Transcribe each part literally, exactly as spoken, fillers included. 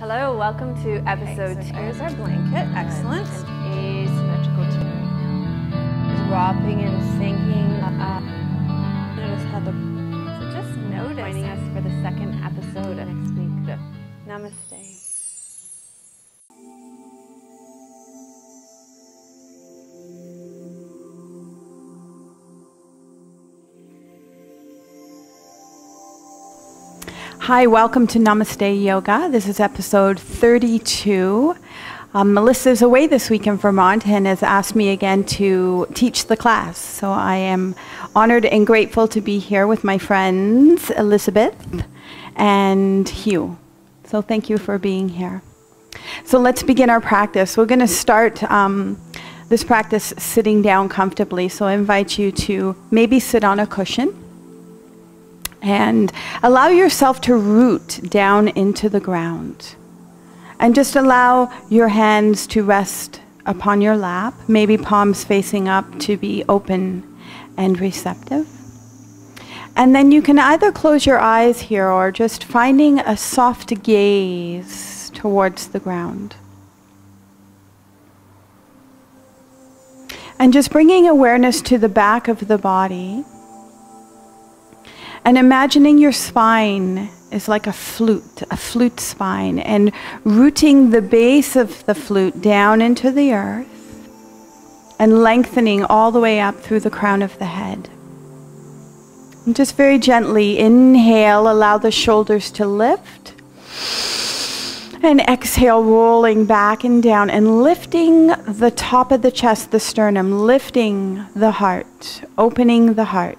Hello, welcome to episode okay, so two. There's our blanket, excellent. An asymmetrical turn. Dropping and sinking up. Notice how the... So just notice. Joining us for the second episode of next week. Good. Namaste. Hi, welcome to Namaste Yoga. This is episode thirty-two. Um, Melissa's away this week in Vermont and has asked me again to teach the class. So I am honored and grateful to be here with my friends Elizabeth and Hugh. So thank you for being here. So let's begin our practice. We're going to start um, this practice sitting down comfortably. So I invite you to maybe sit on a cushion. And allow yourself to root down into the ground. And just allow your hands to rest upon your lap, maybe palms facing up to be open and receptive. And then you can either close your eyes here or just finding a soft gaze towards the ground. And just bringing awareness to the back of the body. And imagining your spine is like a flute, a flute spine, and rooting the base of the flute down into the earth and lengthening all the way up through the crown of the head. And just very gently inhale, allow the shoulders to lift. And exhale, rolling back and down and lifting the top of the chest, the sternum, lifting the heart, opening the heart.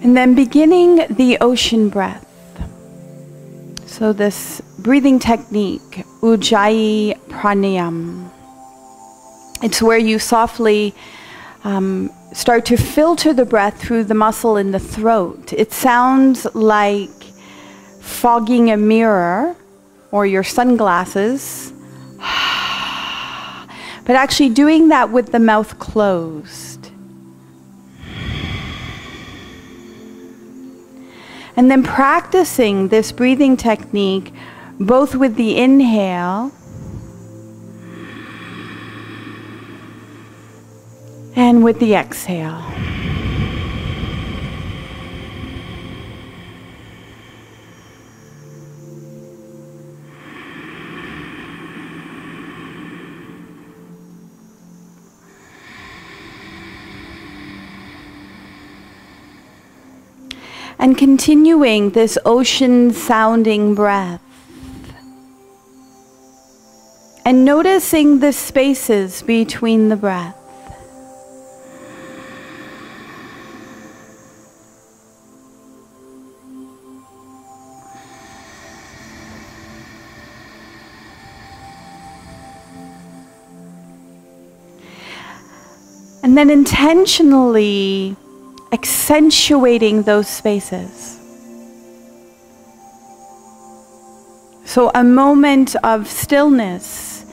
And then beginning the ocean breath. So this breathing technique, Ujjayi Pranayama. It's where you softly um, start to filter the breath through the muscle in the throat. It sounds like fogging a mirror or your sunglasses, but actually doing that with the mouth closed. And then practicing this breathing technique, both with the inhale and with the exhale. And continuing this ocean-sounding breath. And noticing the spaces between the breath. And then intentionally accentuating those spaces. So a moment of stillness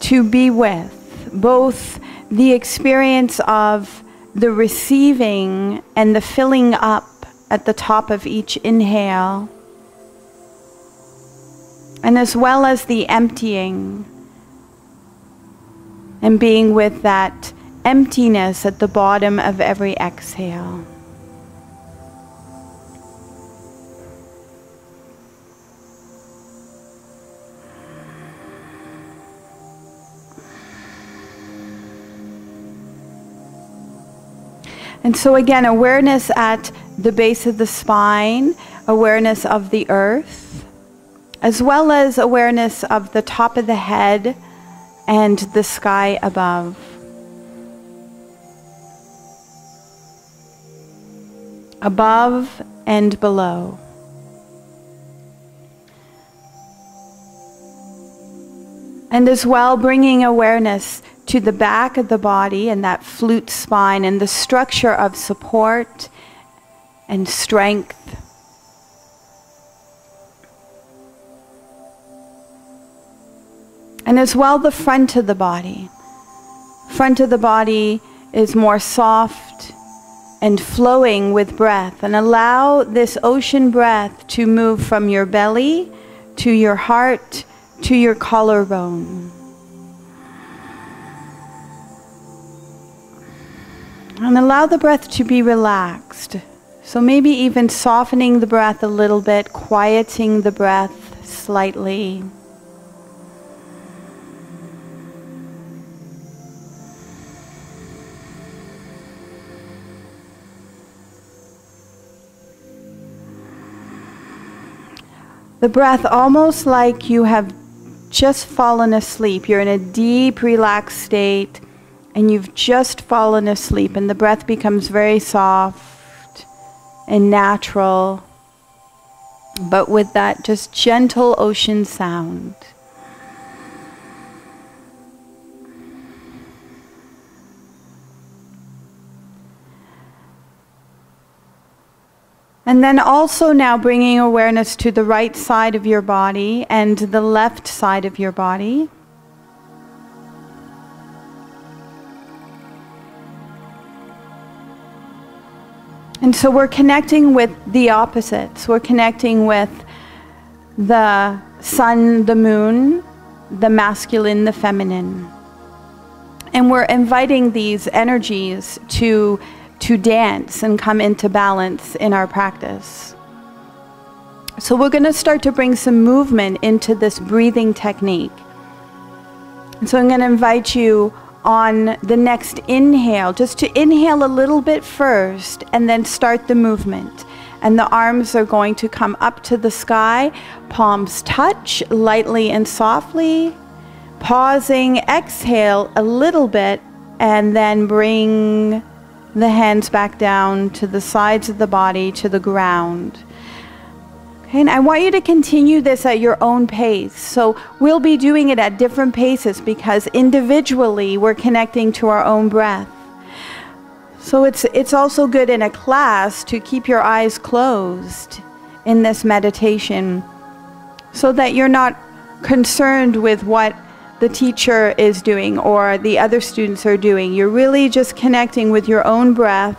to be with both the experience of the receiving and the filling up at the top of each inhale, and as well as the emptying and being with that emptiness at the bottom of every exhale. And so again, awareness at the base of the spine, awareness of the earth, as well as awareness of the top of the head and the sky above. Above and below. And as well, bringing awareness to the back of the body and that flute spine and the structure of support and strength. And as well, the front of the body. Front of the body is more soft and flowing with breath, and allow this ocean breath to move from your belly to your heart to your collarbone. And allow the breath to be relaxed. So maybe even softening the breath a little bit, quieting the breath slightly. The breath almost like you have just fallen asleep. You're in a deep, relaxed state and you've just fallen asleep, and the breath becomes very soft and natural, but with that just gentle ocean sound. And then also now bringing awareness to the right side of your body and the left side of your body. And so we're connecting with the opposites. We're connecting with the sun, the moon, the masculine, the feminine. And we're inviting these energies to to dance and come into balance in our practice. So we're going to start to bring some movement into this breathing technique. And so I'm going to invite you on the next inhale, just to inhale a little bit first and then start the movement. And the arms are going to come up to the sky, palms touch lightly and softly, pausing, exhale a little bit, and then bring the hands back down to the sides of the body, to the ground. Okay, and I want you to continue this at your own pace. So we'll be doing it at different paces because individually we're connecting to our own breath. So it's, it's also good in a class to keep your eyes closed in this meditation so that you're not concerned with what the teacher is doing or the other students are doing. You're really just connecting with your own breath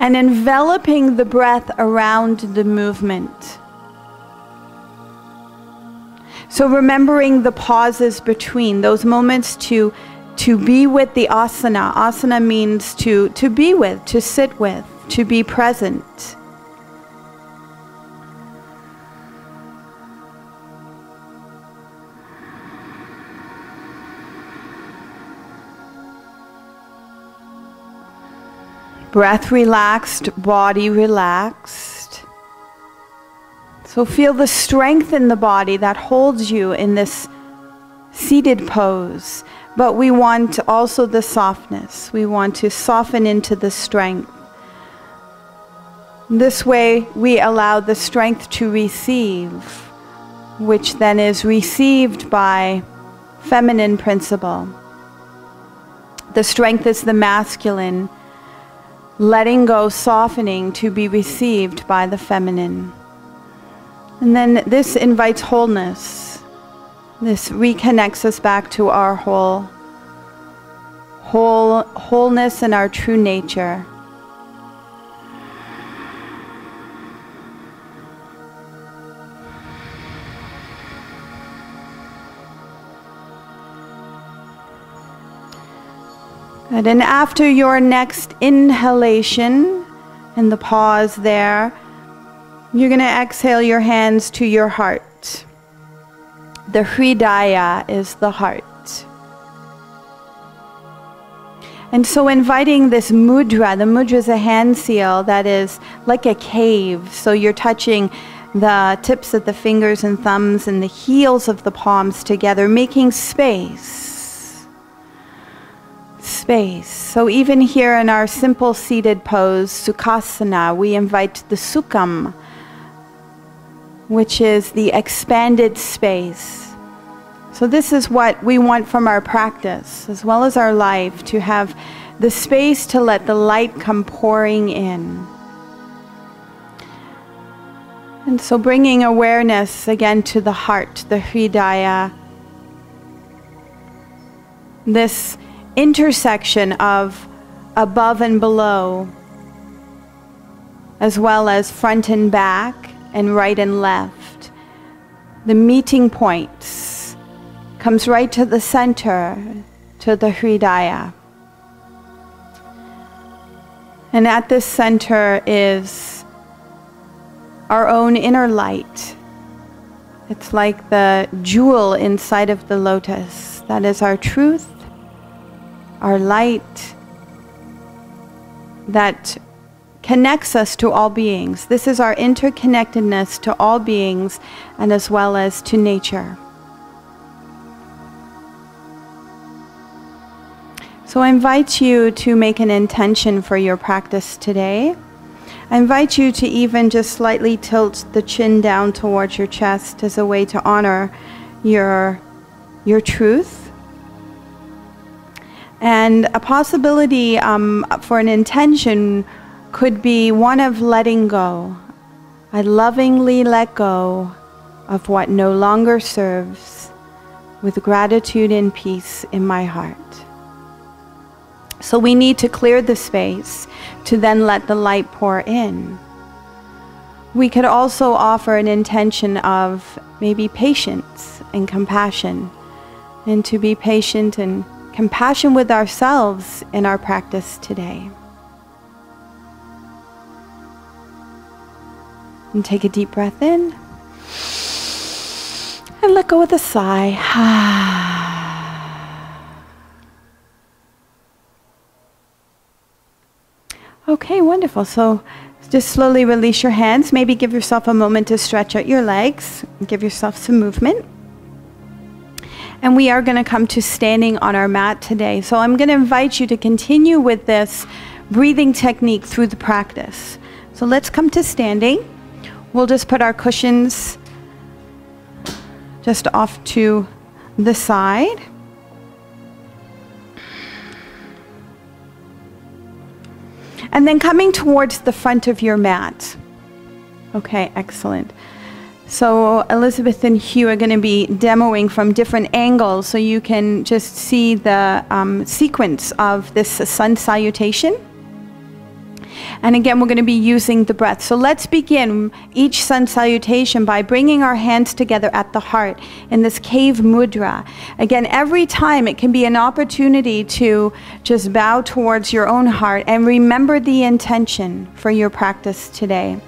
and enveloping the breath around the movement. So remembering the pauses between those moments to to be with the asana. Asana means to to be with, to sit with, to be present. Breath relaxed, body relaxed. So feel the strength in the body that holds you in this seated pose. But we want also the softness. We want to soften into the strength. This way we allow the strength to receive, which then is received by feminine principle. The strength is the masculine, letting go, softening to be received by the feminine. And then this invites wholeness. This reconnects us back to our whole, whole wholeness and our true nature. Good. And after your next inhalation and the pause there, you're going to exhale your hands to your heart. The Hridaya is the heart. And so inviting this mudra, the mudra is a hand seal that is like a cave. So you're touching the tips of the fingers and thumbs and the heels of the palms together, making space. Space. So even here in our simple seated pose, Sukhasana, we invite the Sukham, which is the expanded space. So this is what we want from our practice, as well as our life, to have the space to let the light come pouring in. And so bringing awareness again to the heart, the Hridaya, this intersection of above and below, as well as front and back and right and left. The meeting points comes right to the center, to the Hridaya. And at this center is our own inner light. It's like the jewel inside of the lotus. That is our truth, our light, that connects us to all beings. This is our interconnectedness to all beings and as well as to nature. So I invite you to make an intention for your practice today. I invite you to even just slightly tilt the chin down towards your chest as a way to honor your, your truth. And a possibility um, for an intention could be one of letting go. I lovingly let go of what no longer serves with gratitude and peace in my heart. So we need to clear the space to then let the light pour in. We could also offer an intention of maybe patience and compassion, and to be patient and compassionate with ourselves in our practice today. And take a deep breath in and let go with a sigh. Okay, wonderful. So just slowly release your hands. Maybe give yourself a moment to stretch out your legs. Give yourself some movement. And we are going to come to standing on our mat today. So I'm going to invite you to continue with this breathing technique through the practice. So let's come to standing. We'll just put our cushions just off to the side. And then coming towards the front of your mat. Okay, excellent. So Elizabeth and Hugh are going to be demoing from different angles so you can just see the um, sequence of this sun salutation. And again, we're going to be using the breath. So let's begin each sun salutation by bringing our hands together at the heart in this cave mudra. Again, every time it can be an opportunity to just bow towards your own heart and remember the intention for your practice today.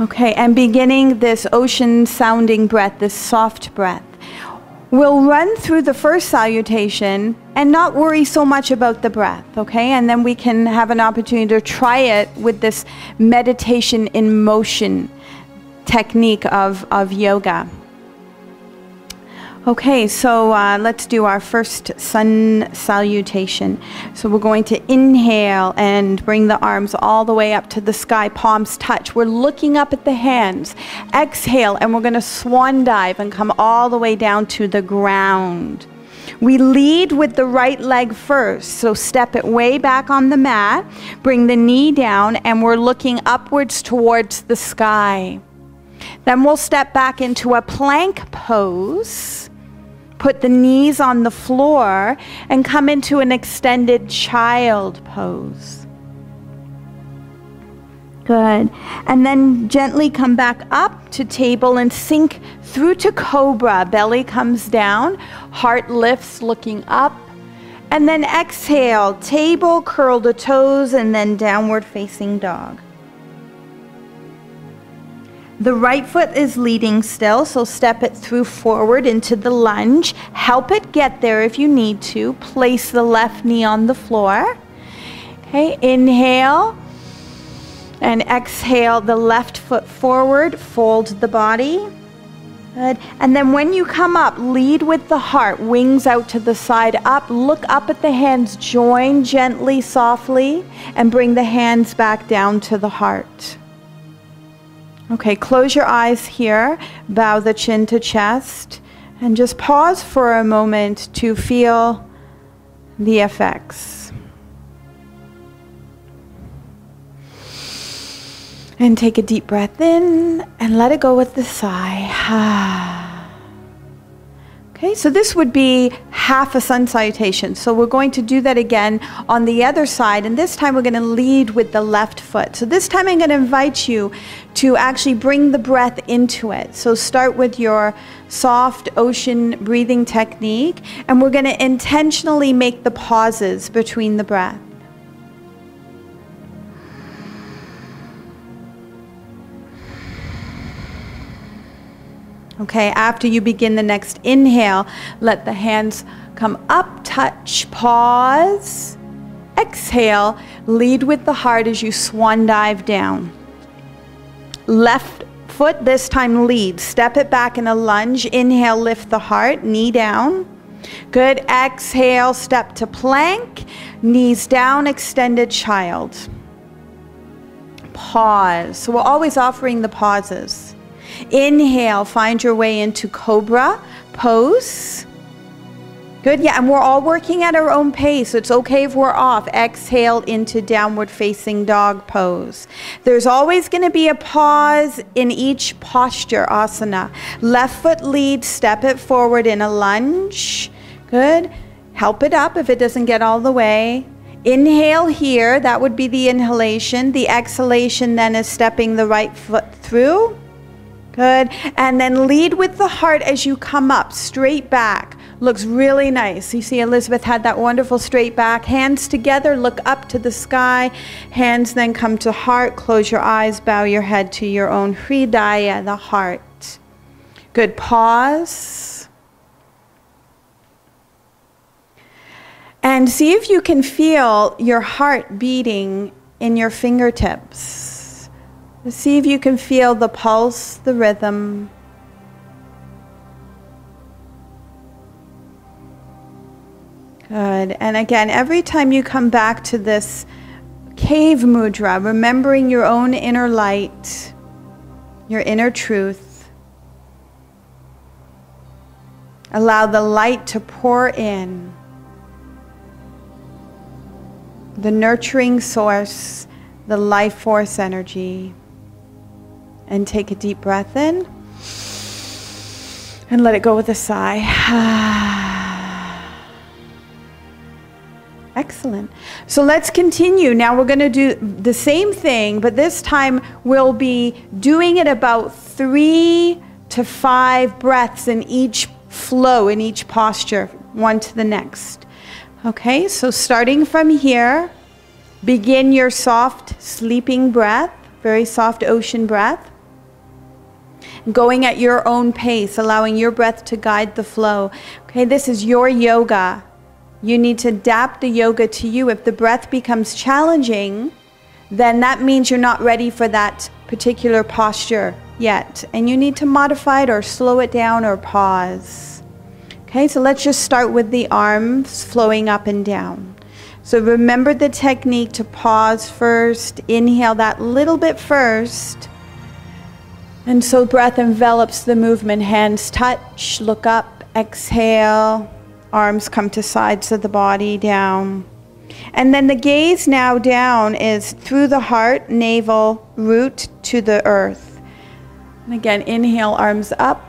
Okay, and beginning this ocean sounding breath, this soft breath. We'll run through the first salutation and not worry so much about the breath, okay? And then we can have an opportunity to try it with this meditation in motion technique of, of yoga. Okay, so uh, let's do our first sun salutation. So we're going to inhale and bring the arms all the way up to the sky, palms touch. We're looking up at the hands. Exhale, and we're going to swan dive and come all the way down to the ground. We lead with the right leg first, so step it way back on the mat, bring the knee down, and we're looking upwards towards the sky. Then we'll step back into a plank pose. Put the knees on the floor and come into an extended child pose. Good. And then gently come back up to table and sink through to cobra. Belly comes down, heart lifts, looking up. And then exhale, table, curl the toes, and then downward facing dog. The right foot is leading still, so step it through forward into the lunge. Help it get there if you need to. Place the left knee on the floor. Okay, inhale and exhale the left foot forward. Fold the body. Good. And then when you come up, lead with the heart. Wings out to the side up. Look up at the hands. Join gently, softly, and bring the hands back down to the heart. Okay, close your eyes here, bow the chin to chest, and just pause for a moment to feel the effects. And take a deep breath in and let it go with the sigh. Okay, so this would be half a sun salutation. So we're going to do that again on the other side, and this time we're going to lead with the left foot. So this time I'm going to invite you to actually bring the breath into it. So start with your soft ocean breathing technique, and we're going to intentionally make the pauses between the breath. Okay, after you begin the next inhale, let the hands come up, touch, pause, exhale, lead with the heart as you swan dive down. Left foot this time lead, step it back in a lunge, inhale, lift the heart, knee down. Good, exhale, step to plank, knees down, extended child. Pause, so we're always offering the pauses. Inhale, find your way into Cobra pose. Good, yeah, and we're all working at our own pace, so it's okay if we're off. Exhale into Downward Facing Dog pose. There's always going to be a pause in each posture, asana. Left foot lead, step it forward in a lunge. Good, help it up if it doesn't get all the way. Inhale here, that would be the inhalation. The exhalation then is stepping the right foot through. Good, and then lead with the heart as you come up, straight back. Looks really nice. You see Elizabeth had that wonderful straight back. Hands together, look up to the sky. Hands then come to heart, close your eyes, bow your head to your own Hridaya, the heart. Good, pause. And see if you can feel your heart beating in your fingertips. See if you can feel the pulse, the rhythm. Good. And again, every time you come back to this cave mudra, remembering your own inner light, your inner truth, allow the light to pour in, the nurturing source, the life force energy. And take a deep breath in and let it go with a sigh. Excellent. So let's continue. Now we're going to do the same thing, but this time we'll be doing it about three to five breaths in each flow, in each posture, one to the next. Okay, so starting from here, begin your soft sleeping breath, very soft ocean breath. Going at your own pace, allowing your breath to guide the flow. Okay, this is your yoga. You need to adapt the yoga to you. If the breath becomes challenging, then that means you're not ready for that particular posture yet. And you need to modify it or slow it down or pause. Okay, so let's just start with the arms flowing up and down. So remember the technique to pause first, inhale that little bit first. And so breath envelops the movement, hands touch, look up, exhale, arms come to sides of the body, down. And then the gaze now down is through the heart, navel, root to the earth. And again, inhale, arms up.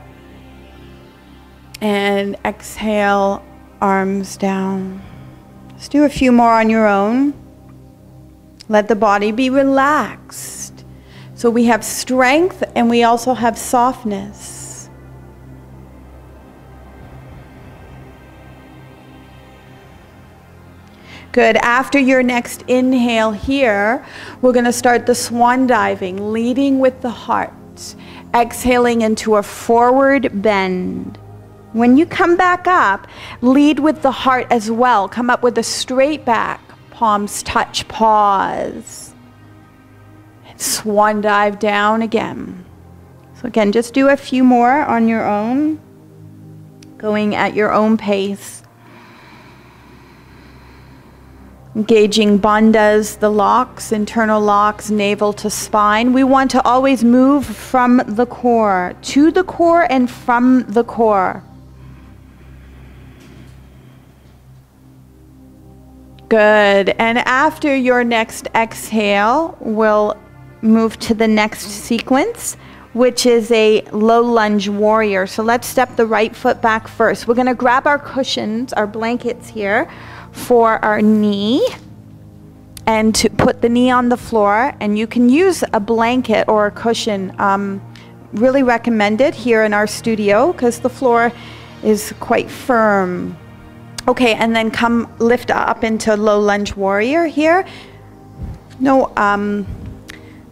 And exhale, arms down. Let's do a few more on your own. Let the body be relaxed. So we have strength and we also have softness. Good, after your next inhale here, we're gonna start the swan diving, leading with the heart. Exhaling into a forward bend. When you come back up, lead with the heart as well. Come up with a straight back, palms touch, pause. And swan dive down again. So again, just do a few more on your own, going at your own pace. Engaging bandhas, the locks, internal locks, navel to spine. We want to always move from the core, to the core and from the core. Good, and after your next exhale, we'll move to the next sequence, which is a low lunge warrior. So let's step the right foot back first. We're gonna grab our cushions, our blankets here for our knee, and to put the knee on the floor. And you can use a blanket or a cushion, um, really recommended here in our studio because the floor is quite firm. Okay, and then come lift up into low lunge warrior here. No, um,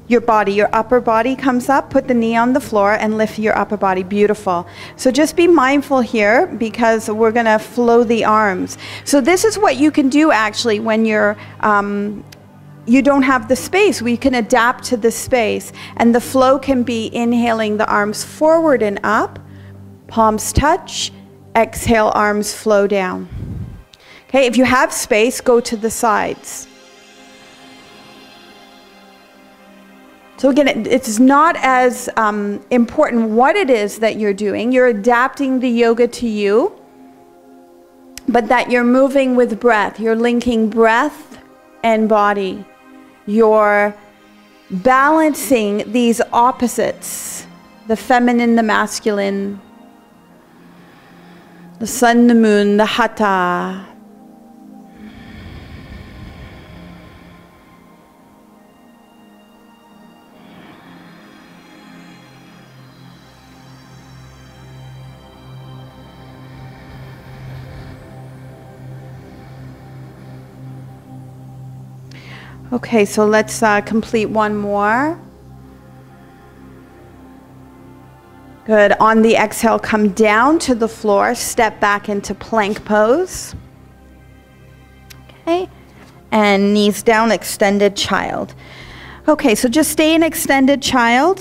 your body, your upper body comes up, put the knee on the floor and lift your upper body, beautiful. So just be mindful here because we're gonna flow the arms. So this is what you can do actually when you're, um, you don't have the space. We can adapt to the space, and the flow can be inhaling the arms forward and up, palms touch, exhale, arms flow down. Okay, if you have space, go to the sides. So again, it's not as um, important what it is that you're doing. You're adapting the yoga to you, but that you're moving with breath. You're linking breath and body. You're balancing these opposites, the feminine, the masculine, the sun, the moon, the hatha. Okay, so let's uh, complete one more. Good, on the exhale, come down to the floor, step back into plank pose. Okay, and knees down, extended child. Okay, so just stay in extended child.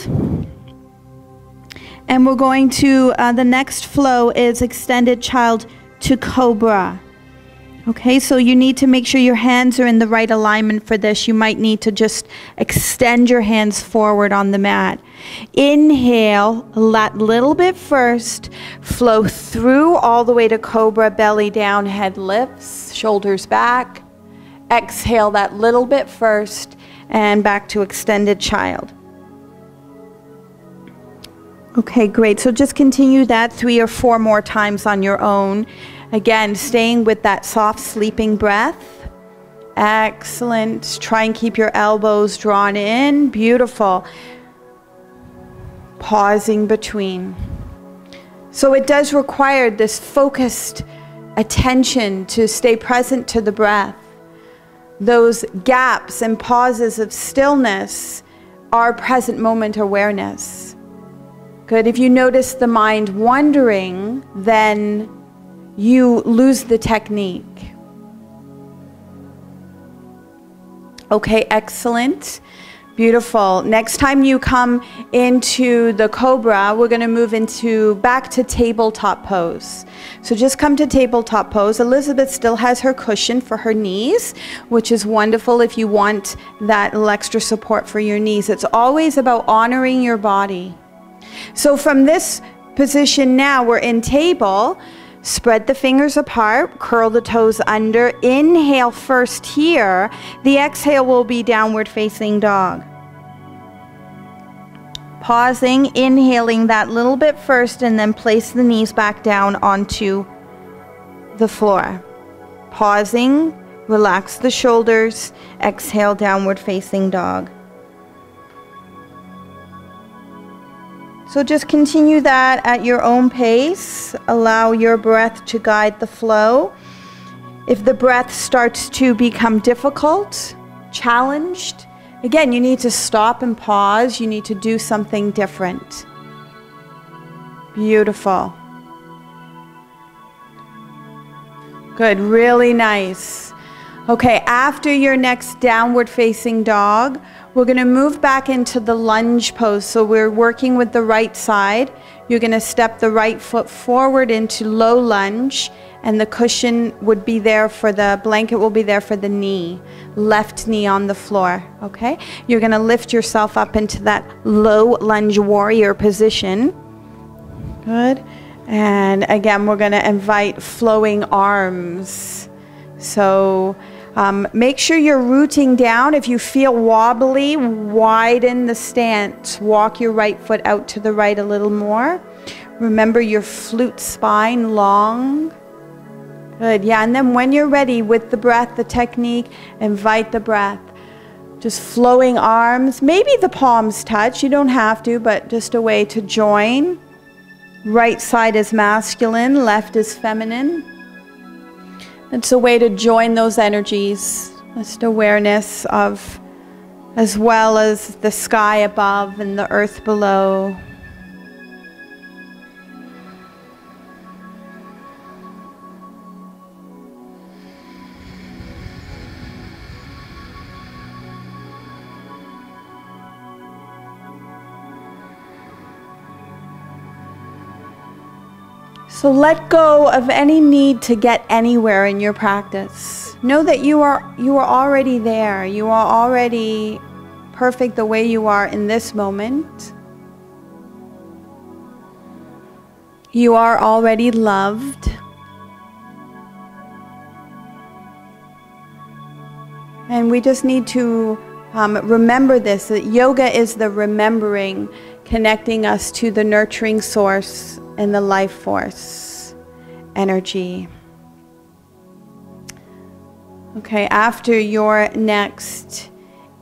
And we're going to, uh, the next flow is extended child to cobra. Okay, so you need to make sure your hands are in the right alignment for this. You might need to just extend your hands forward on the mat. Inhale, that little bit first, flow through all the way to cobra, belly down, head lifts, shoulders back. Exhale that little bit first and back to extended child. Okay, great. So just continue that three or four more times on your own. Again, staying with that soft sleeping breath. Excellent. Try and keep your elbows drawn in. Beautiful. Pausing between. So it does require this focused attention to stay present to the breath. Those gaps and pauses of stillness are present moment awareness. Good. If you notice the mind wandering, then you lose the technique. Okay, excellent. Beautiful. Next time you come into the cobra, we're going to move into back to tabletop pose. So just come to tabletop pose. Elizabeth still has her cushion for her knees, which is wonderful if you want that little extra support for your knees. It's always about honoring your body. So from this position now, we're in table. Spread the fingers apart, curl the toes under, inhale first here. The exhale will be downward facing dog. Pausing, inhaling that little bit first, and then place the knees back down onto the floor. Pausing, relax the shoulders, exhale downward facing dog. So just continue that at your own pace. Allow your breath to guide the flow. If the breath starts to become difficult, challenged, again, you need to stop and pause. You need to do something different. Beautiful. Good, really nice. Okay, after your next downward facing dog, we're going to move back into the lunge pose. So we're working with the right side. You're going to step the right foot forward into low lunge, and the cushion would be there for the blanket will be there for the knee, left knee on the floor. Okay, you're going to lift yourself up into that low lunge warrior position. Good. And again, we're going to invite flowing arms. So Um, make sure you're rooting down. If you feel wobbly, widen the stance. Walk your right foot out to the right a little more. Remember your flute spine, long. Good, yeah, and then when you're ready with the breath, the technique, invite the breath. Just flowing arms, maybe the palms touch, you don't have to, but just a way to join. Right side is masculine, left is feminine. It's a way to join those energies, just awareness of, as well as the sky above and the earth below. So let go of any need to get anywhere in your practice. Know that you are, you are already there. You are already perfect the way you are in this moment. You are already loved. And we just need to um, remember this, that yoga is the remembering, connecting us to the nurturing source and the life force energy. Okay, after your next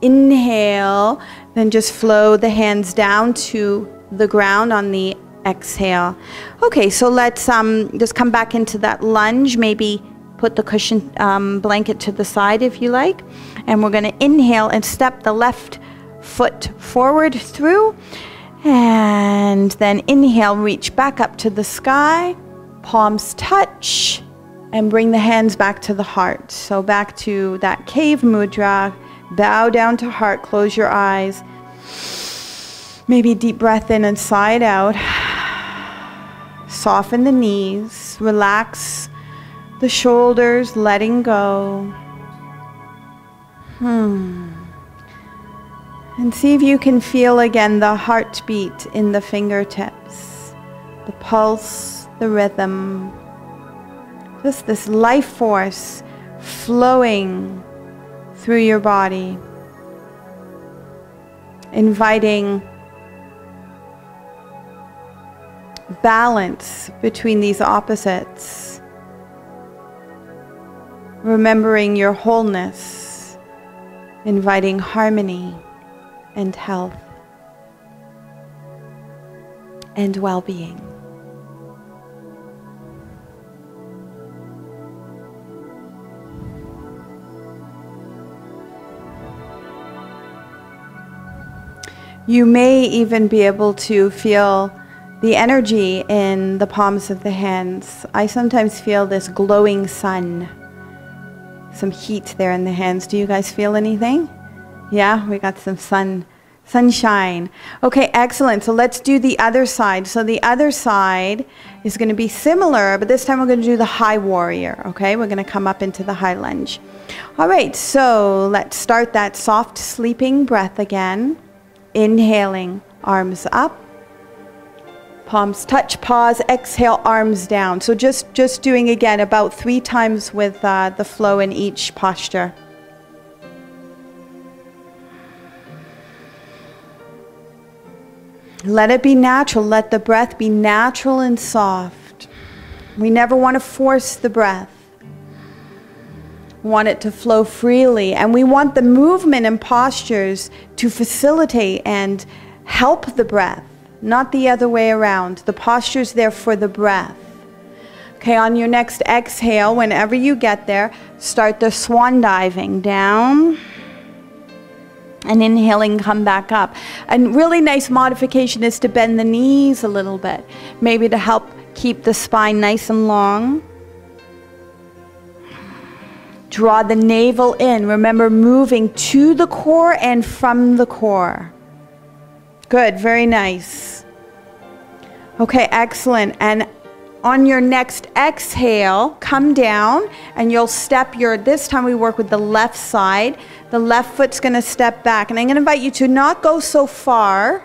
inhale, then just flow the hands down to the ground on the exhale. Okay, so let's um, just come back into that lunge, maybe put the cushion um, blanket to the side if you like, and we're gonna inhale and step the left foot forward through. And then inhale, reach back up to the sky, palms touch, and bring the hands back to the heart. So back to that cave mudra, bow down to heart, close your eyes. Maybe deep breath in and side out. Soften the knees, relax the shoulders, letting go. Hmm. And see if you can feel again the heartbeat in the fingertips, the pulse, the rhythm, just this life force flowing through your body, inviting balance between these opposites, remembering your wholeness, inviting harmony and health and well-being. You may even be able to feel the energy in the palms of the hands. I sometimes feel this glowing sun, some heat there in the hands. Do you guys feel anything? Yeah, we got some sun, sunshine. Okay, excellent. So let's do the other side. So the other side is going to be similar, but this time we're going to do the high warrior, okay? We're going to come up into the high lunge. All right, so let's start that soft sleeping breath again. Inhaling, arms up. Palms touch, pause, exhale, arms down. So just, just doing again about three times with uh, the flow in each posture. Let it be natural. Let the breath be natural and soft. We never want to force the breath. We want it to flow freely. And we want the movement and postures to facilitate and help the breath, not the other way around. The posture's there for the breath. Okay, on your next exhale, whenever you get there, start the swan diving down. And inhaling, come back up. And really nice modification is to bend the knees a little bit, maybe to help keep the spine nice and long. Draw the navel in. Remember moving to the core and from the core. Good, very nice. Okay, excellent. And on your next exhale, come down and you'll step your, this time we work with the left side. The left foot's gonna step back. And I'm gonna invite you to not go so far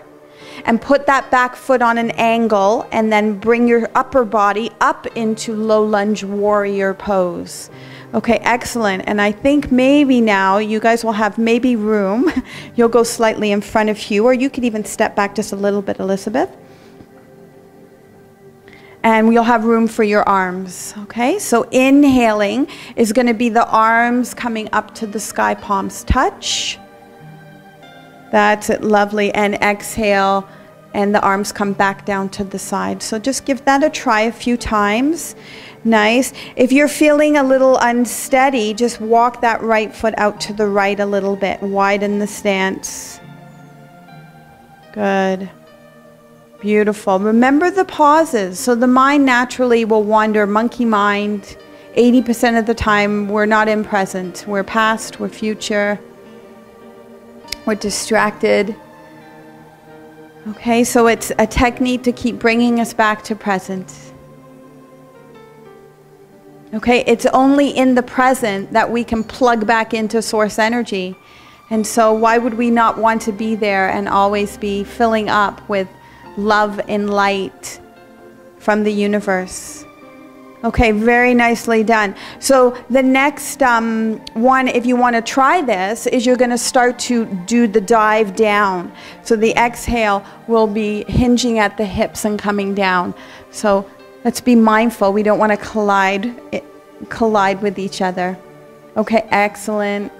and put that back foot on an angle and then bring your upper body up into low lunge warrior pose. Okay, excellent. And I think maybe now you guys will have maybe room. You'll go slightly in front of Hugh, or you could even step back just a little bit, Elizabeth. And you'll have room for your arms, okay? So inhaling is gonna be the arms coming up to the sky, palms touch. That's it, lovely. And exhale, and the arms come back down to the side. So just give that a try a few times. Nice. If you're feeling a little unsteady, just walk that right foot out to the right a little bit. Widen the stance. Good. Beautiful. Remember the pauses. So the mind naturally will wander, monkey mind. eighty percent of the time, we're not in present. We're past, we're future. We're distracted. Okay, so it's a technique to keep bringing us back to present. Okay, it's only in the present that we can plug back into source energy. And so why would we not want to be there and always be filling up with love and light from the universe? Okay, very nicely done. So the next um, one, if you want to try this, is you're going to start to do the dive down. So the exhale will be hinging at the hips and coming down. So let's be mindful. We don't want to collide, collide with each other. Okay, excellent.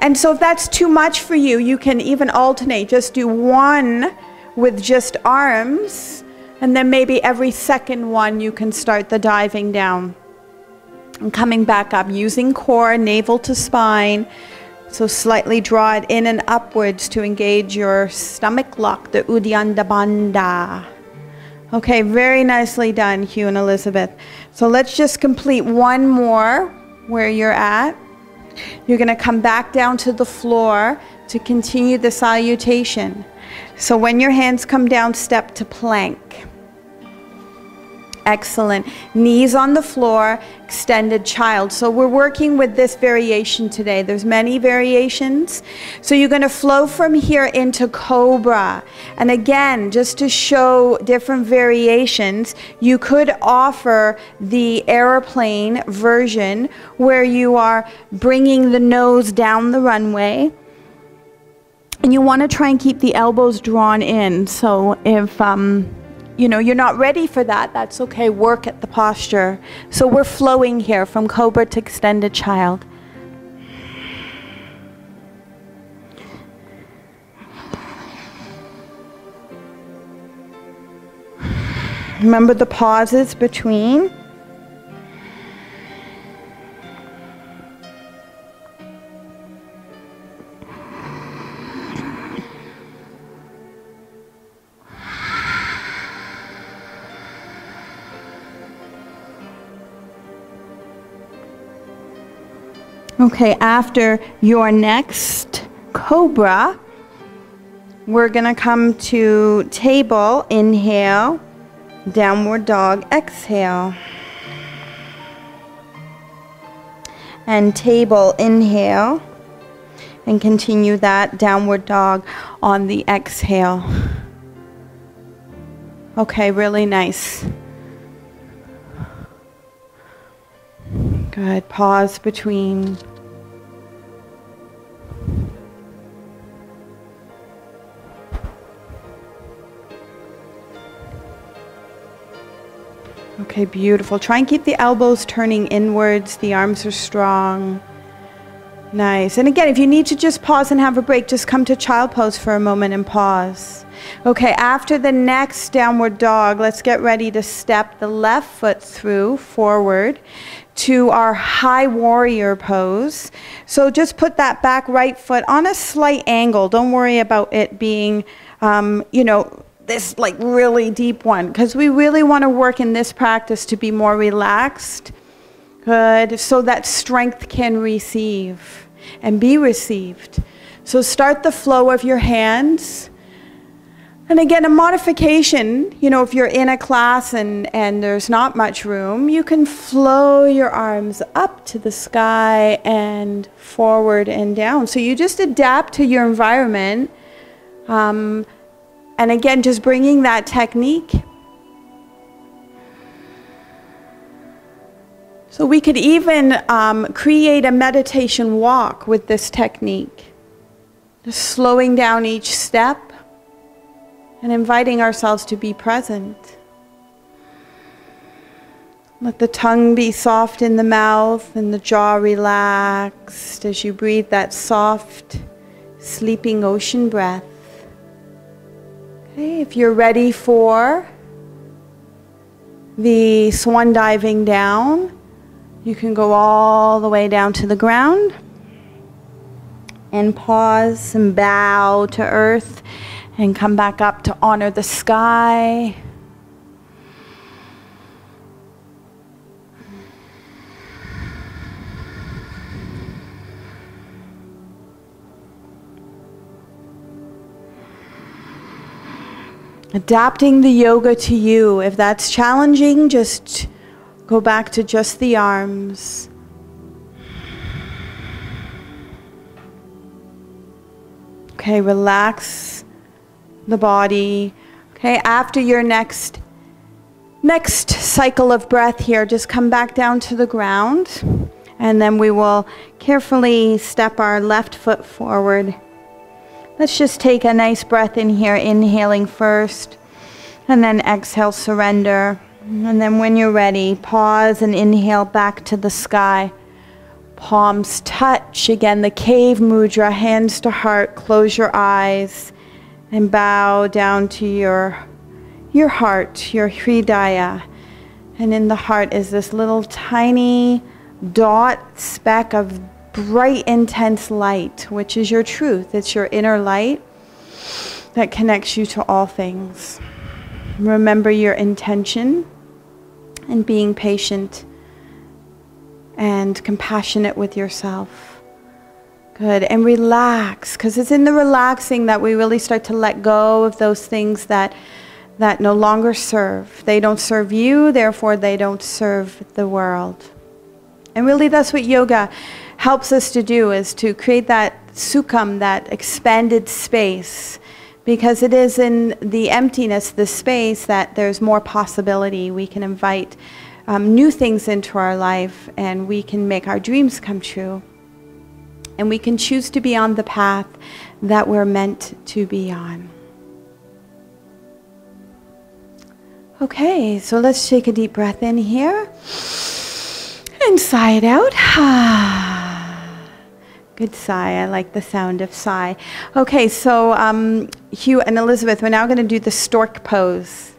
And so if that's too much for you, you can even alternate. Just do one with just arms. And then maybe every second one, you can start the diving down and coming back up, using core, navel to spine. So slightly draw it in and upwards to engage your stomach lock, the Udiyana Bandha. Okay, very nicely done, Hugh and Elizabeth. So let's just complete one more where you're at. You're gonna come back down to the floor to continue the salutation. So when your hands come down, step to plank. Excellent. Knees on the floor, extended child. So we're working with this variation today. There's many variations. So you're going to flow from here into Cobra. And again, just to show different variations, you could offer the airplane version where you are bringing the nose down the runway. And you want to try and keep the elbows drawn in. So if um, you know, you're not ready for that, that's okay. Work at the posture. So we're flowing here from Cobra to Extended Child. Remember the pauses between. Okay, after your next Cobra, we're gonna come to table, inhale, downward dog, exhale. And table, inhale, and continue that downward dog on the exhale. Okay, really nice. Good, pause between. Okay, beautiful. Try and keep the elbows turning inwards. The arms are strong. Nice. And again, if you need to just pause and have a break, just come to child pose for a moment and pause. Okay, after the next downward dog, let's get ready to step the left foot through forward to our high warrior pose. So just put that back right foot on a slight angle. Don't worry about it being, um, you know, this like really deep one, because we really want to work in this practice to be more relaxed. Good, so that strength can receive and be received. So start the flow of your hands. And again, a modification, you know, if you're in a class and, and there's not much room, you can flow your arms up to the sky and forward and down. So you just adapt to your environment. Um, and again, just bringing that technique. So we could even um, create a meditation walk with this technique. Just slowing down each step and inviting ourselves to be present. Let the tongue be soft in the mouth and the jaw relaxed as you breathe that soft, sleeping ocean breath. Okay, if you're ready for the swan diving down, you can go all the way down to the ground and pause and bow to earth and come back up to honor the sky. Adapting the yoga to you. If that's challenging, just go back to just the arms. Okay, relax the body. Okay, after your next next cycle of breath here, just come back down to the ground, and then we will carefully step our left foot forward. Let's just take a nice breath in here, inhaling first, and then exhale, surrender. And then when you're ready, pause and inhale back to the sky. Palms touch. Again, the cave mudra, hands to heart. Close your eyes and bow down to your, your heart, your Hridaya. And in the heart is this little tiny dot speck of bright, intense light, which is your truth. It's your inner light that connects you to all things. Remember your intention and being patient and compassionate with yourself. Good. And relax, because it's in the relaxing that we really start to let go of those things that that no longer serve. They don't serve you, therefore they don't serve the world. And really that's what yoga helps us to do, is to create that Sukham, that expanded space, because it is in the emptiness, the space, that there's more possibility. We can invite um, new things into our life, and we can make our dreams come true, and we can choose to be on the path that we're meant to be on. Okay, so let's take a deep breath in here and sigh it out. Good sigh. I like the sound of sigh. Okay, so um, Hugh and Elizabeth, we're now going to do the stork pose.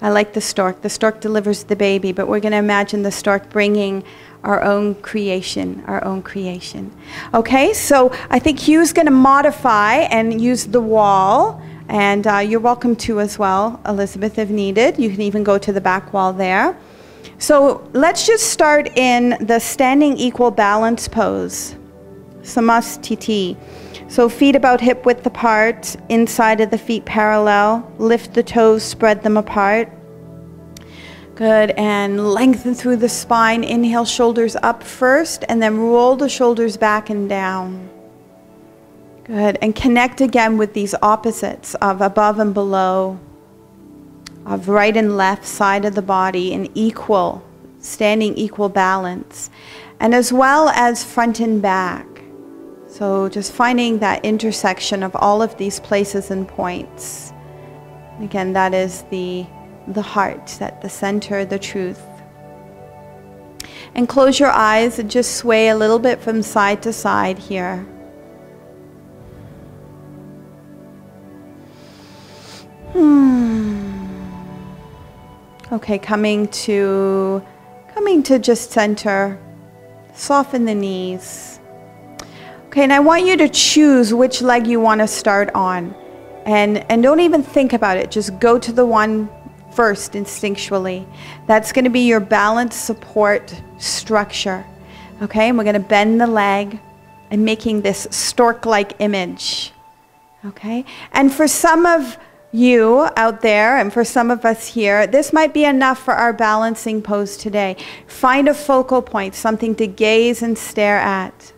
I like the stork. The stork delivers the baby, but we're going to imagine the stork bringing our own creation, our own creation. Okay, so I think Hugh's going to modify and use the wall, and uh, you're welcome to as well, Elizabeth, if needed. You can even go to the back wall there. So let's just start in the standing equal balance pose. Samasthiti. So feet about hip width apart, inside of the feet parallel, lift the toes, spread them apart. Good, and lengthen through the spine. Inhale, shoulders up first, and then roll the shoulders back and down. Good, and connect again with these opposites of above and below, of right and left side of the body, in equal, standing equal balance, and as well as front and back. So just finding that intersection of all of these places and points. Again, that is the, the heart, that the center, the truth. And close your eyes and just sway a little bit from side to side here. Hmm. Okay, coming to, coming to just center. Soften the knees. Okay, and I want you to choose which leg you want to start on. And, and don't even think about it. Just go to the one first instinctually. That's going to be your balance support structure. Okay, and we're going to bend the leg and making this stork-like image. Okay, and for some of you out there, and for some of us here, this might be enough for our balancing pose today. Find a focal point, something to gaze and stare at.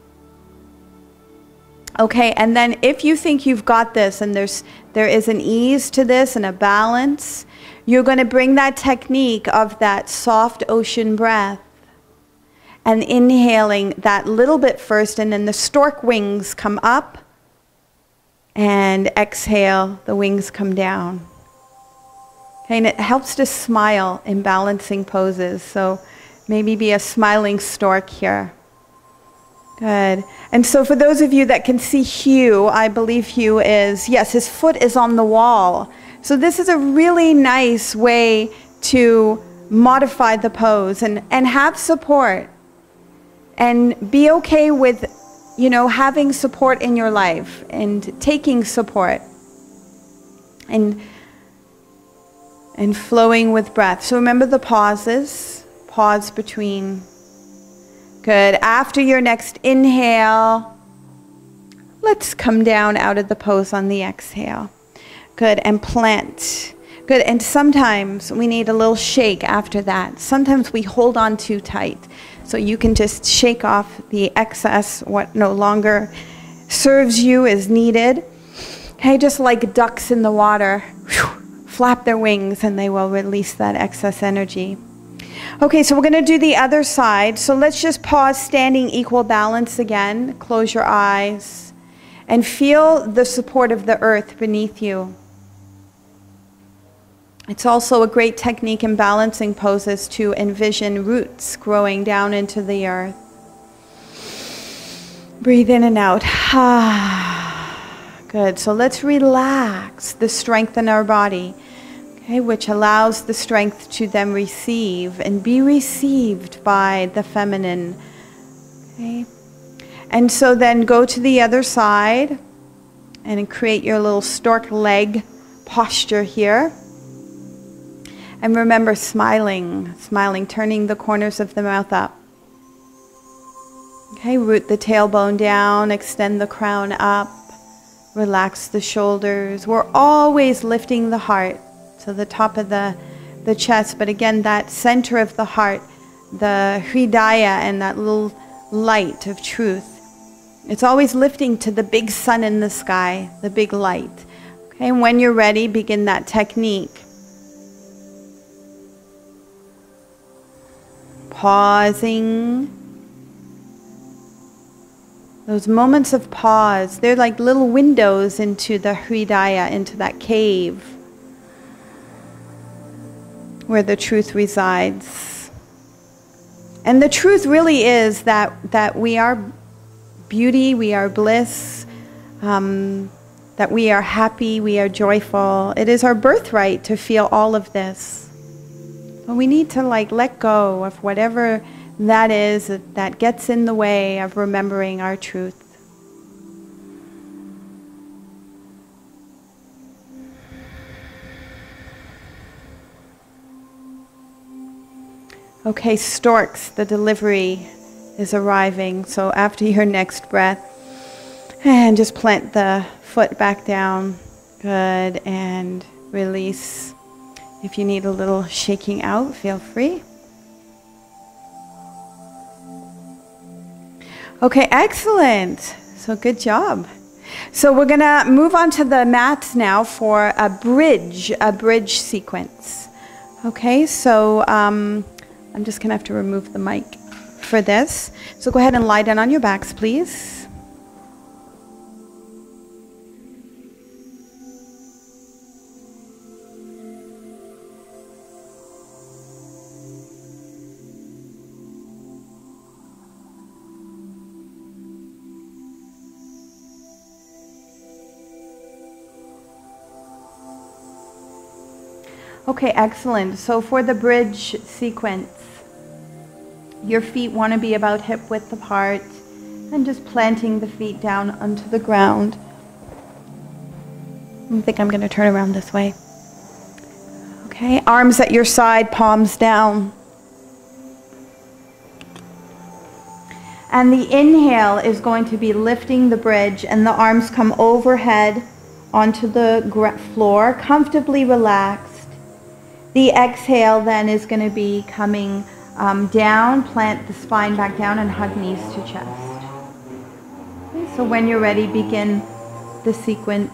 Okay, and then if you think you've got this and there's, there is an ease to this and a balance, you're going to bring that technique of that soft ocean breath and inhaling that little bit first, and then the stork wings come up, and exhale, the wings come down. Okay, and it helps to smile in balancing poses, so maybe be a smiling stork here. Good. And so for those of you that can see Hugh, I believe Hugh is, yes, his foot is on the wall. So this is a really nice way to modify the pose and, and have support. And be okay with, you know, having support in your life and taking support. And, and flowing with breath. So remember the pauses. Pause between. Good. After your next inhale, let's come down out of the pose on the exhale. Good. And plant. Good. And sometimes we need a little shake after that. Sometimes we hold on too tight. So you can just shake off the excess, what no longer serves you as needed. Okay, just like ducks in the water, whew, flap their wings and they will release that excess energy. Okay, so we're going to do the other side. So let's just pause, standing equal balance again. Close your eyes and feel the support of the earth beneath you. It's also a great technique in balancing poses to envision roots growing down into the earth. Breathe in and out. Good. So let's relax the strength in our body. Okay, which allows the strength to then receive and be received by the feminine. Okay. And so then go to the other side and create your little stork leg posture here. And remember smiling, smiling, turning the corners of the mouth up. Okay, root the tailbone down, extend the crown up, relax the shoulders. We're always lifting the heart. So the top of the, the chest, but again, that center of the heart, the Hridaya and that little light of truth. It's always lifting to the big sun in the sky, the big light. Okay, and when you're ready, begin that technique. Pausing. Those moments of pause, they're like little windows into the Hridaya, into that cave, where the truth resides. And the truth really is that, that we are beauty, we are bliss, um, that we are happy, we are joyful. It is our birthright to feel all of this. But we need to like let go of whatever that is that gets in the way of remembering our truth. Okay, storks, the delivery is arriving. So after your next breath, and just plant the foot back down. Good, and release. If you need a little shaking out, feel free. Okay, excellent. So good job. So we're gonna move on to the mats now for a bridge, a bridge sequence. Okay, so, um, I'm just going to have to remove the mic for this. So go ahead and lie down on your backs, please. Okay, excellent. So for the bridge sequence, your feet want to be about hip width apart, and just planting the feet down onto the ground. I think I'm going to turn around this way. Okay, arms at your side, palms down. And the inhale is going to be lifting the bridge, and the arms come overhead onto the floor, comfortably relaxed. The exhale then is going to be coming Um, down, plant the spine back down, and hug knees to chest. Okay, so when you're ready, begin the sequence.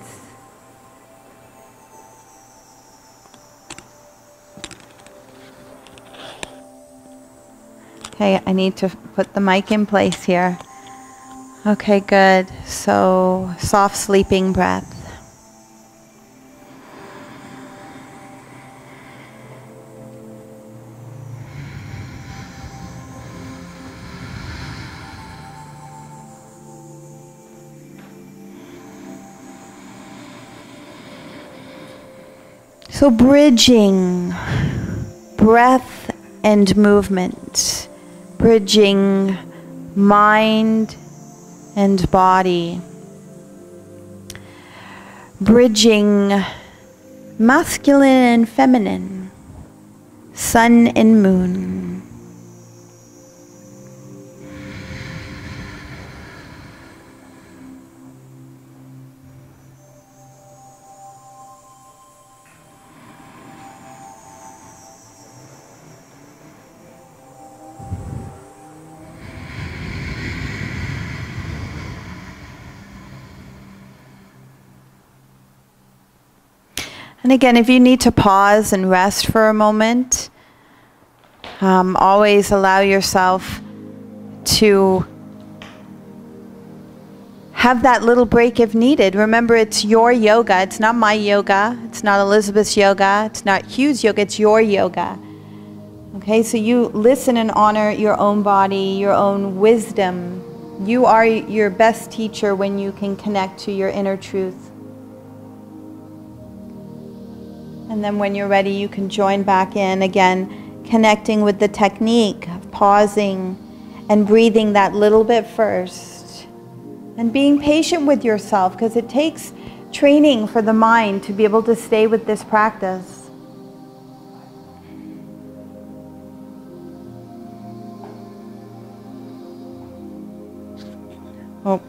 Okay, I need to put the mic in place here. Okay, good. So, soft sleeping breath. So bridging breath and movement, bridging mind and body, bridging masculine and feminine, sun and moon. And again, if you need to pause and rest for a moment, um, always allow yourself to have that little break if needed. Remember, it's your yoga. It's not my yoga. It's not Elizabeth's yoga. It's not Hugh's yoga. It's your yoga. Okay, so you listen and honor your own body, your own wisdom. You are your best teacher when you can connect to your inner truth. And then when you're ready, you can join back in again, connecting with the technique of pausing and breathing that little bit first. And being patient with yourself, because it takes training for the mind to be able to stay with this practice. Oh.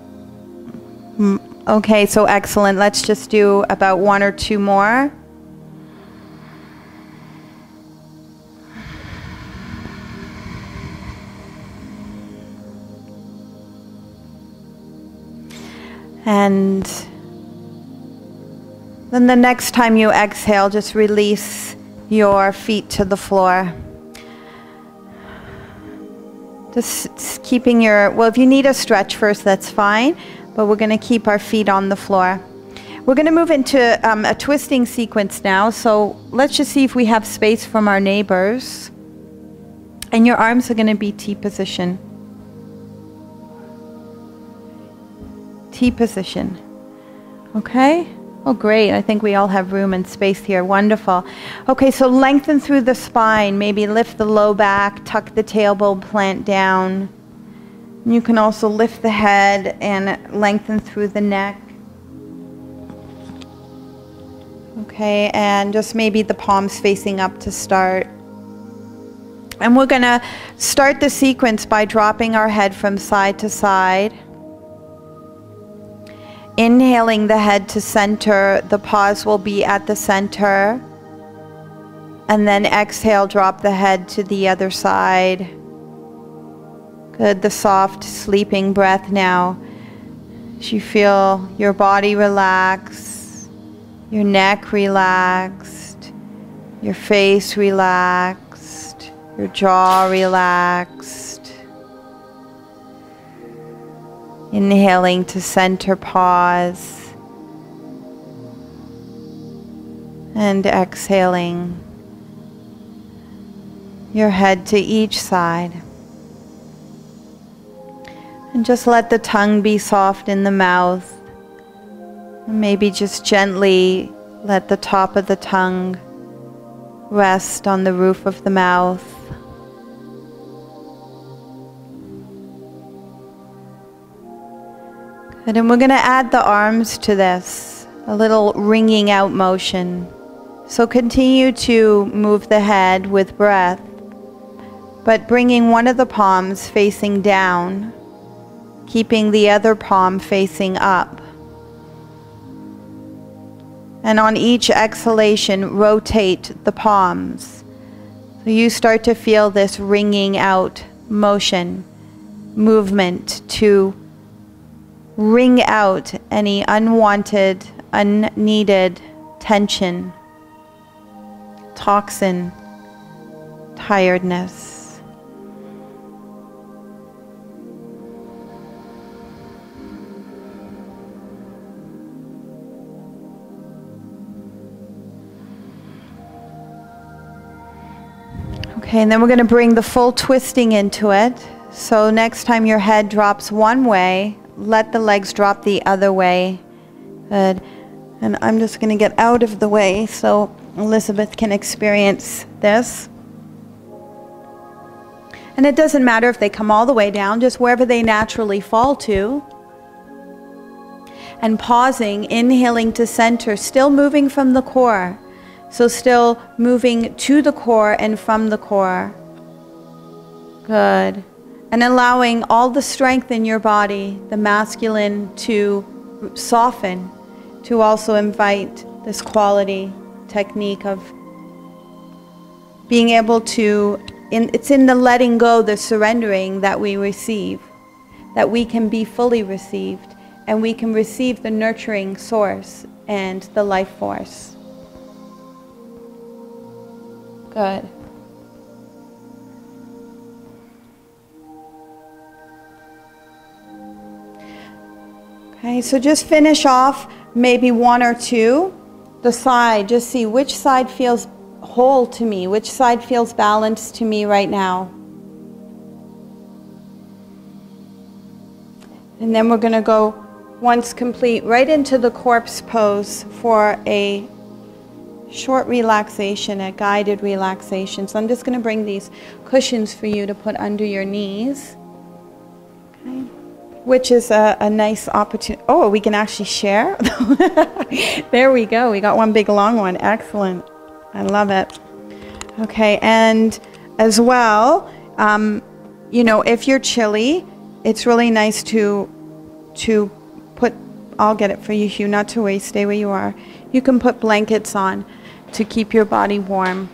Okay, so excellent. Let's just do about one or two more. And then the next time you exhale, just release your feet to the floor. Just keeping your, well, if you need a stretch first, that's fine, but we're going to keep our feet on the floor. We're going to move into um, a twisting sequence now, so let's just see if we have space from our neighbors. And your arms are going to be T position. T position. Okay? Oh, great. I think we all have room and space here. Wonderful. Okay, so lengthen through the spine. Maybe lift the low back, tuck the tailbone, plant down. You can also lift the head and lengthen through the neck. Okay, and just maybe the palms facing up to start. And we're going to start the sequence by dropping our head from side to side. Inhaling the head to center, the paws will be at the center. And then exhale, drop the head to the other side. Good, the soft sleeping breath now. As you feel your body relax, your neck relaxed, your face relaxed, your jaw relaxed. Inhaling to center, pause, and exhaling your head to each side. And just let the tongue be soft in the mouth. And maybe just gently let the top of the tongue rest on the roof of the mouth. And then we're going to add the arms to this, a little wringing out motion. So continue to move the head with breath, but bringing one of the palms facing down, keeping the other palm facing up. And on each exhalation, rotate the palms. So you start to feel this wringing out motion, movement to wring out any unwanted, unneeded tension, toxin, tiredness. Okay, and then we're going to bring the full twisting into it. So next time your head drops one way, let the legs drop the other way. Good. And I'm just going to get out of the way so Elizabeth can experience this. And it doesn't matter if they come all the way down, just wherever they naturally fall to. And pausing, inhaling to center, still moving from the core. So still moving to the core and from the core. Good. And allowing all the strength in your body, the masculine, to soften, to also invite this quality technique of being able to, in, it's in the letting go, the surrendering that we receive, that we can be fully received, and we can receive the nurturing source and the life force. Good. Okay, so just finish off maybe one or two. The side, just see which side feels whole to me, which side feels balanced to me right now. And then we're going to go, once complete, right into the corpse pose for a short relaxation, a guided relaxation. So I'm just going to bring these cushions for you to put under your knees. Okay. Which is a, a nice opportunity. Oh, we can actually share? There we go. We got one big long one. Excellent. I love it. Okay, and as well, um, you know, if you're chilly, it's really nice to, to put, I'll get it for you, Hugh, not to waste, stay where you are. You can put blankets on to keep your body warm.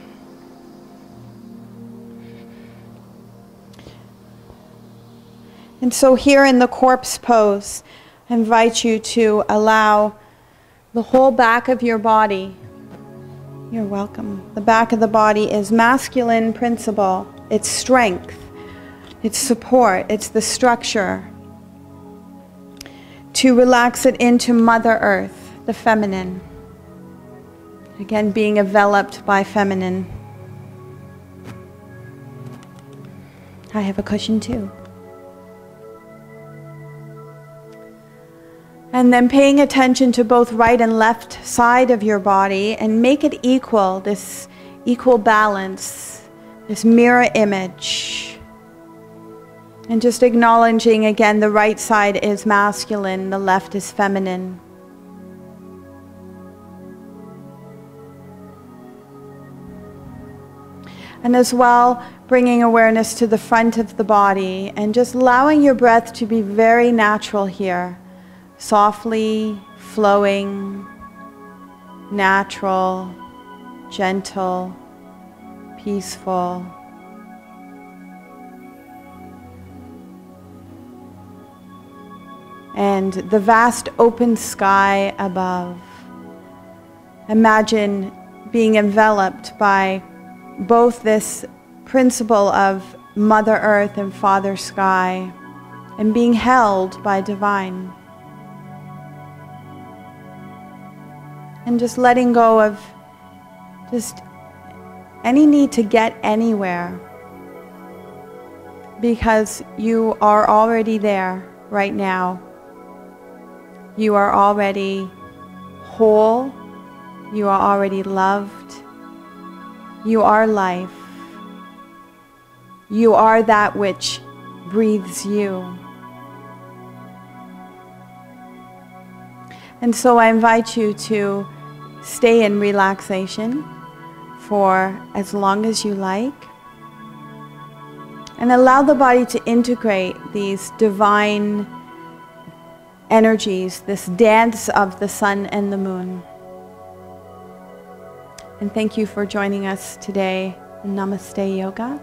And so here in the corpse pose, I invite you to allow the whole back of your body. You're welcome. The back of the body is masculine principle. It's strength. It's support. It's the structure. To relax it into Mother Earth, the feminine. Again, being enveloped by feminine. I have a cushion too. And then paying attention to both right and left side of your body and make it equal, this equal balance, this mirror image. And just acknowledging again the right side is masculine, the left is feminine. And as well, bringing awareness to the front of the body and just allowing your breath to be very natural here. Softly flowing, natural, gentle, peaceful. And the vast open sky above. Imagine being enveloped by both this principle of Mother Earth and Father Sky, and being held by Divine. And just letting go of just any need to get anywhere, because you are already there right now. You are already whole. You are already loved. You are life. You are that which breathes you. And so I invite you to stay in relaxation for as long as you like, and allow the body to integrate these divine energies, this dance of the sun and the moon. And thank you for joining us today in Namaste Yoga.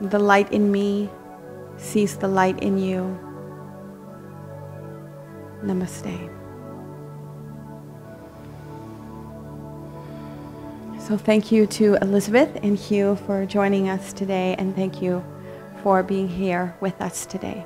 The light in me sees the light in you. Namaste. So thank you to Elizabeth and Hugh for joining us today, and thank you for being here with us today.